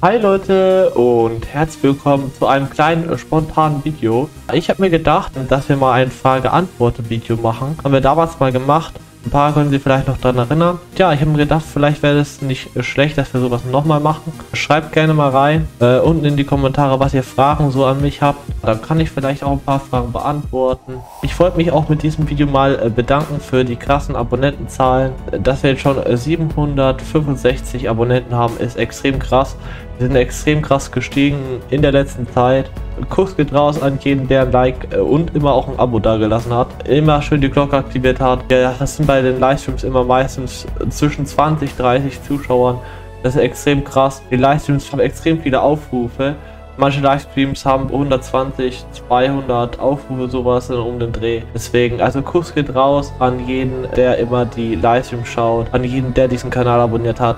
Hi Leute und herzlich willkommen zu einem kleinen spontanen Video. Ich habe mir gedacht, dass wir mal ein Frage-Antwort-Video machen. Haben wir damals mal gemacht. Ein paar können Sie vielleicht noch daran erinnern. Tja, ich habe mir gedacht, vielleicht wäre es nicht schlecht, dass wir sowas nochmal machen. Schreibt gerne mal rein, unten in die Kommentare, was ihr Fragen so an mich habt. Dann kann ich vielleicht auch ein paar Fragen beantworten. Ich wollte mich auch mit diesem Video mal bedanken für die krassen Abonnentenzahlen. Dass wir jetzt schon 765 Abonnenten haben, ist extrem krass. Wir sind extrem krass gestiegen in der letzten Zeit. Kuss geht raus an jeden, der ein Like und immer auch ein Abo dagelassen hat. Immer schön die Glocke aktiviert hat. Ja, das sind bei den Livestreams immer meistens zwischen 20 und 30 Zuschauern. Das ist extrem krass. Die Livestreams haben extrem viele Aufrufe. Manche Livestreams haben 120, 200 Aufrufe, sowas um den Dreh. Deswegen, also Kuss geht raus an jeden, der immer die Livestreams schaut. An jeden, der diesen Kanal abonniert hat.